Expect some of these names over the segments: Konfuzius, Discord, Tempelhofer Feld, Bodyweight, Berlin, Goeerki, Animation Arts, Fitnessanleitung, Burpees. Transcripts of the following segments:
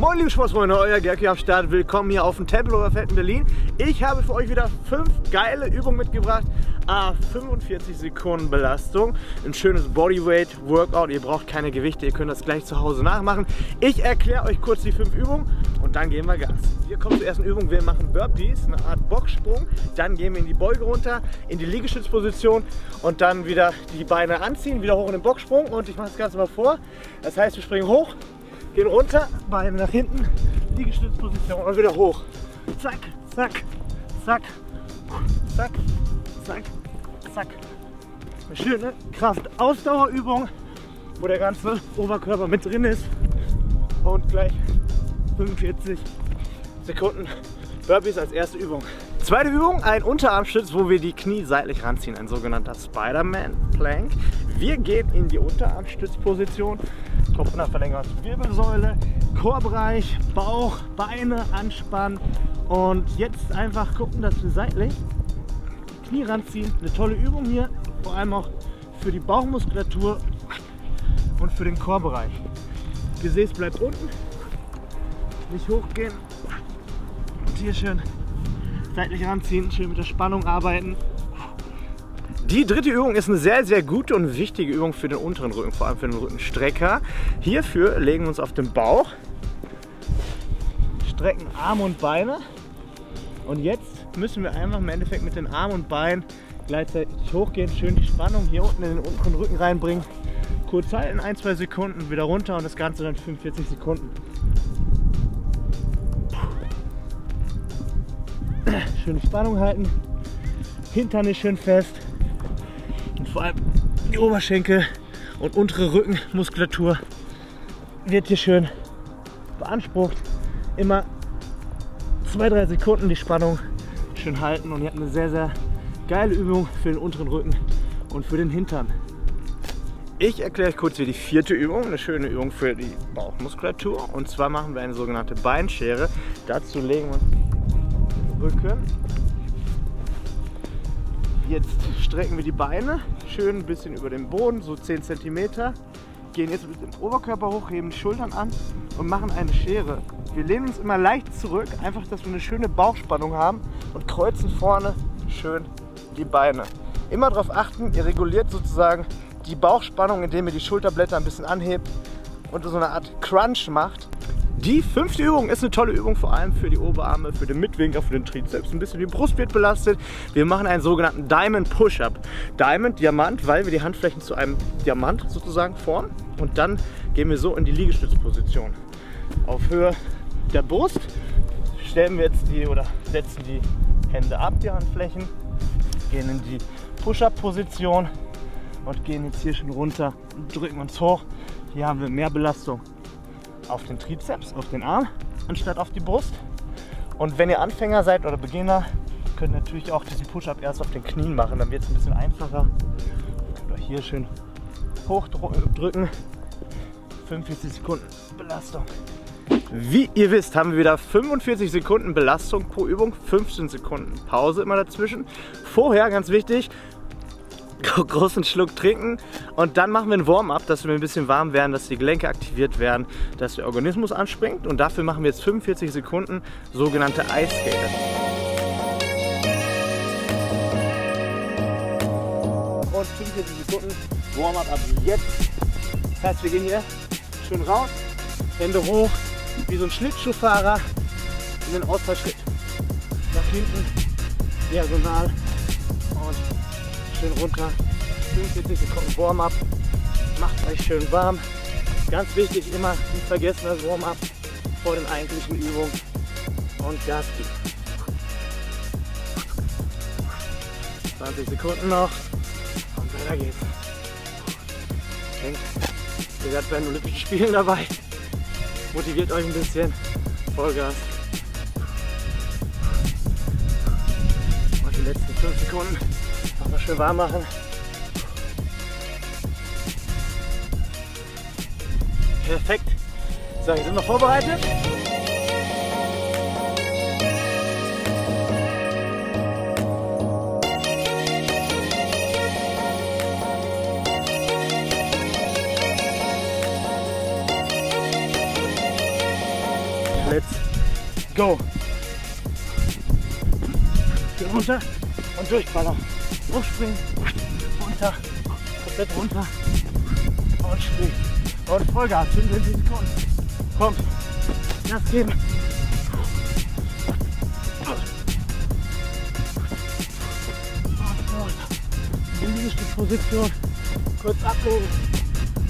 Moin liebe Sportsfreunde, euer Goeerki am Start. Willkommen hier auf dem Tempelhofer Feld in Berlin. Ich habe für euch wieder 5 geile Übungen mitgebracht. 45 Sekunden Belastung, ein schönes Bodyweight Workout. Ihr braucht keine Gewichte, ihr könnt das gleich zu Hause nachmachen. Ich erkläre euch kurz die 5 Übungen und dann gehen wir Gas. Hier kommt zur ersten Übung, wir machen Burpees, eine Art Boxsprung. Dann gehen wir in die Beuge runter, in die Liegestützposition und dann wieder die Beine anziehen, wieder hoch in den Boxsprung. Und ich mache das Ganze mal vor. Das heißt, wir springen hoch, gehen runter, Beine nach hinten, Liegestützposition und wieder hoch. Zack, zack, zack, zack, zack, zack. Eine schöne Kraft-Ausdauerübung, wo der ganze Oberkörper mit drin ist. Und gleich 45 Sekunden Burpees als erste Übung. Zweite Übung, ein Unterarmstütz, wo wir die Knie seitlich ranziehen, ein sogenannter Spider-Man-Plank. Wir gehen in die Unterarmstützposition, Kopf nach Verlängerung der Wirbelsäule, Chorbereich, Bauch, Beine anspannen und jetzt einfach gucken, dass wir seitlich die Knie ranziehen. Eine tolle Übung hier, vor allem auch für die Bauchmuskulatur und für den Chorbereich. Gesäß bleibt unten, nicht hochgehen und hier schön seitlich ranziehen, schön mit der Spannung arbeiten. Die dritte Übung ist eine sehr, sehr gute und wichtige Übung für den unteren Rücken, vor allem für den Rückenstrecker. Hierfür legen wir uns auf den Bauch, strecken Arme und Beine und jetzt müssen wir einfach im Endeffekt mit den Armen und Beinen gleichzeitig hochgehen, schön die Spannung hier unten in den unteren Rücken reinbringen, kurz halten, 1-2 Sekunden, wieder runter und das Ganze dann 45 Sekunden. Schöne Spannung halten, Hintern ist schön fest und vor allem die Oberschenkel und untere Rückenmuskulatur wird hier schön beansprucht. Immer 2-3 Sekunden die Spannung schön halten und ihr habt eine sehr, sehr geile Übung für den unteren Rücken und für den Hintern. Ich erkläre euch kurz hier die vierte Übung, eine schöne Übung für die Bauchmuskulatur und zwar machen wir eine sogenannte Beinschere. Dazu legen wir uns Rücken. Jetzt strecken wir die Beine schön ein bisschen über den Boden, so 10 cm. Gehen jetzt mit dem Oberkörper hoch, heben die Schultern an und machen eine Schere. Wir lehnen uns immer leicht zurück, einfach dass wir eine schöne Bauchspannung haben und kreuzen vorne schön die Beine. Immer darauf achten, ihr reguliert sozusagen die Bauchspannung, indem ihr die Schulterblätter ein bisschen anhebt und so eine Art Crunch macht. Die fünfte Übung ist eine tolle Übung, vor allem für die Oberarme, für den Mittelschenkel, für den Trizeps. Ein bisschen die Brust wird belastet. Wir machen einen sogenannten Diamond Push-Up. Diamond, Diamant, weil wir die Handflächen zu einem Diamant sozusagen formen. Und dann gehen wir so in die Liegestützposition. Auf Höhe der Brust stellen wir jetzt setzen die Hände ab, die Handflächen, gehen in die Push-Up-Position und gehen jetzt hier schon runter und drücken uns hoch. Hier haben wir mehr Belastung auf den Trizeps, auf den Arm, anstatt auf die Brust. Und wenn ihr Anfänger seid oder Beginner, könnt ihr natürlich auch diesen Push-Up erst auf den Knien machen, dann wird es ein bisschen einfacher. Oder hier schön hochdrücken. 45 Sekunden Belastung. Wie ihr wisst, haben wir wieder 45 Sekunden Belastung pro Übung, 15 Sekunden Pause immer dazwischen. Vorher, ganz wichtig, großen Schluck trinken und dann machen wir ein Warm-up, dass wir ein bisschen warm werden, dass die Gelenke aktiviert werden, dass der Organismus anspringt und dafür machen wir jetzt 45 Sekunden sogenannte Ice Skater. Und 45 Sekunden Warm-up ab jetzt. Das heißt, wir gehen hier schön raus, Hände hoch, wie so ein Schlittschuhfahrer in den Ausfallschritt. Nach hinten, diagonal und schön runter, 45 Sekunden Warm-up, macht euch schön warm. Ganz wichtig, immer nicht vergessen das Warm-up vor den eigentlichen Übungen und Gas geben. 20 Sekunden noch und weiter geht's. Ihr seid bei den Olympischen Spielen dabei, motiviert euch ein bisschen, Vollgas. Und die letzten 5 Sekunden. Mal schön warm machen. Perfekt. So, sind wir vorbereitet? So. Hier runter und durchballern. Hochspringen, runter, komplett runter und springen. Und Vollgas, 25 Sekunden. Komm, Gas geben. In die Liegestützposition kurz ablegen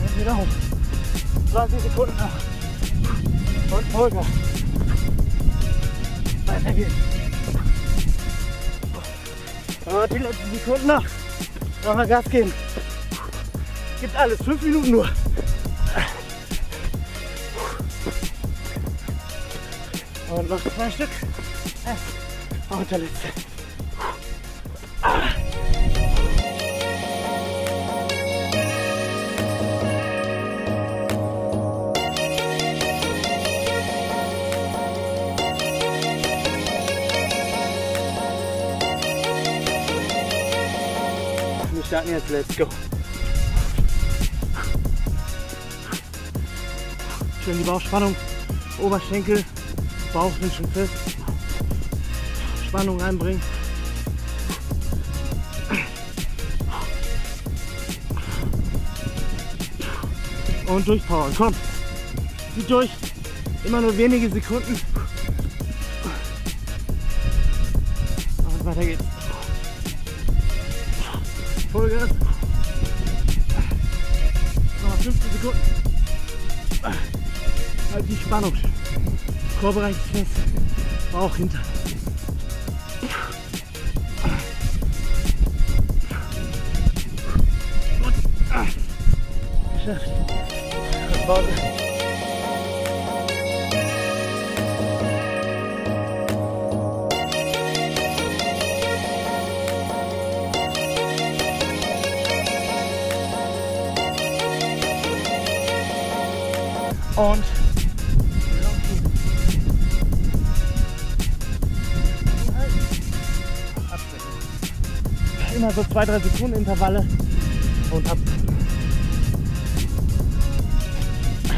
und wieder hoch. 30 Sekunden noch. Und Vollgas. Weiter geht's. Und die letzten Sekunden noch. Nochmal Gas geben. Gibt alles. 5 Minuten nur. Und noch 2 Stück. Und der letzte. Wir starten jetzt, let's go. Schön die Bauchspannung, Oberschenkel, Bauch sind schon fest. Spannung einbringen. Und durchpowern, komm. Zieht durch, immer nur wenige Sekunden. Und weiter geht's. Vollgas. Nochmal 15 Sekunden. Halt die Spannung. Chorbereich ist fest. Bauch hinter. Und. Geschafft. Pause. Und immer so 2-3 Sekunden Intervalle und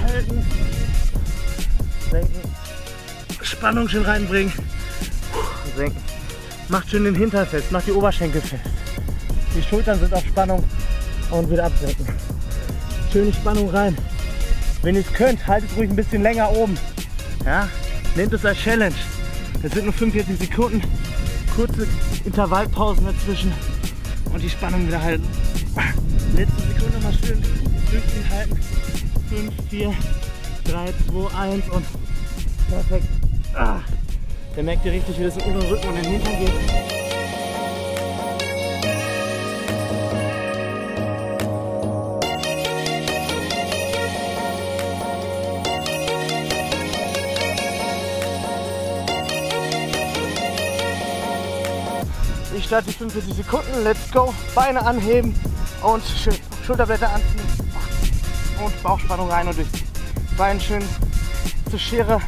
halten, senken, Spannung schön reinbringen, senken. Macht schön den Hintern fest, macht die Oberschenkel fest, die Schultern sind auf Spannung und wieder absenken, schöne Spannung rein. Wenn ihr es könnt, haltet ruhig ein bisschen länger oben. Ja? Nehmt es als Challenge. Das sind nur 45 Sekunden. Kurze Intervallpausen dazwischen. Und die Spannung wieder halten. Letzte Sekunde mal schön durchziehen, halten. 5, 4, 3, 2, 1 und perfekt. Ah. Da merkt ihr richtig, wie das in unseren Rücken und in den Hintern geht. Ich starte die 45 Sekunden, let's go, Beine anheben und schön Schulterblätter anziehen und Bauchspannung rein und durch. Beine schön zur Schere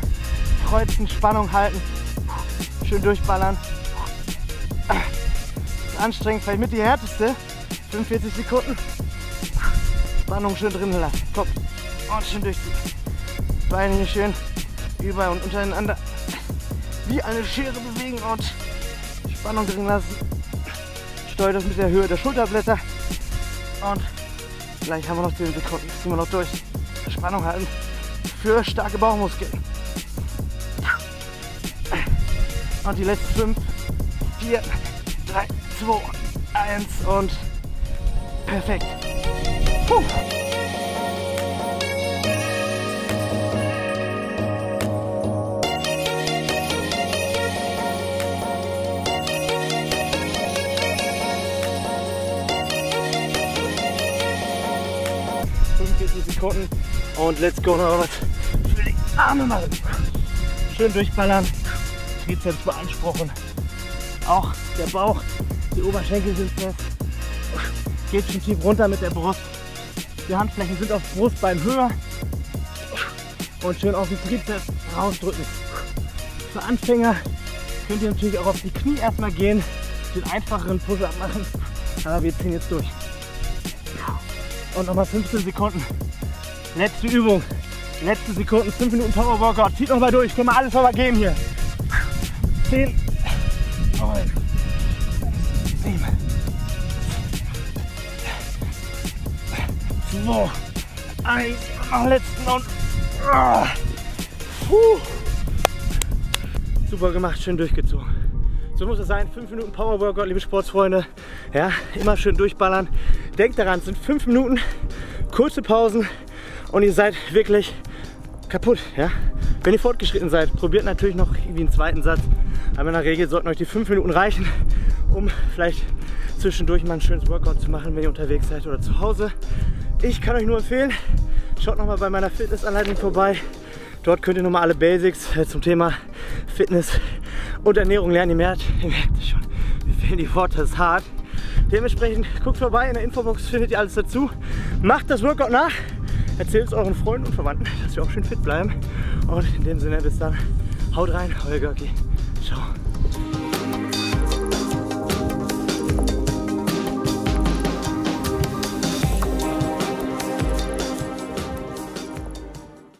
kreuzen, Spannung halten, schön durchballern. Anstrengend, vielleicht mit die härteste, 45 Sekunden, Spannung schön drin lassen, top und schön durchziehen. Beine hier schön über und untereinander wie eine Schere bewegen und Spannung drin lassen, steuert das mit der Höhe der Schulterblätter und gleich haben wir noch 10 Sekunden, ziehen wir noch durch, Spannung halten für starke Bauchmuskeln. Und die letzten 5, 4, 3, 2, 1 und perfekt. Puh. Sekunden und let's go, noch was für die Arme machen. Schön durchballern, Trizeps beanspruchen, auch der Bauch, die Oberschenkel sind fest, geht schon tief runter mit der Brust, die Handflächen sind auf Brustbein höher und schön auf die Trizeps rausdrücken. Für Anfänger könnt ihr natürlich auch auf die Knie erstmal gehen, den einfacheren Push-Up machen, aber wir ziehen jetzt durch. Und nochmal 15 Sekunden. Letzte Übung. Letzte Sekunden, 5 Minuten Power Workout. Zieht nochmal durch. Können wir alles nochmal geben hier. 10, 9, 7, 2, 1, letzten und super gemacht, schön durchgezogen. So muss es sein, 5 Minuten Power Workout, liebe Sportsfreunde. Ja, immer schön durchballern. Denkt daran, es sind 5 Minuten, kurze Pausen und ihr seid wirklich kaputt. Ja? Wenn ihr fortgeschritten seid, probiert natürlich noch irgendwie einen zweiten Satz. Aber in der Regel sollten euch die 5 Minuten reichen, um vielleicht zwischendurch mal ein schönes Workout zu machen, wenn ihr unterwegs seid oder zu Hause. Ich kann euch nur empfehlen, schaut nochmal bei meiner Fitnessanleitung vorbei. Dort könnt ihr nochmal alle Basics zum Thema Fitness und Ernährung lernen. Ihr merkt es schon, mir fehlen die Worte, das ist hart. Dementsprechend guckt vorbei, in der Infobox findet ihr alles dazu. Macht das Workout nach, erzählt es euren Freunden und Verwandten, dass wir auch schön fit bleiben. Und in dem Sinne, bis dann, haut rein, euer Goeerki. Ciao.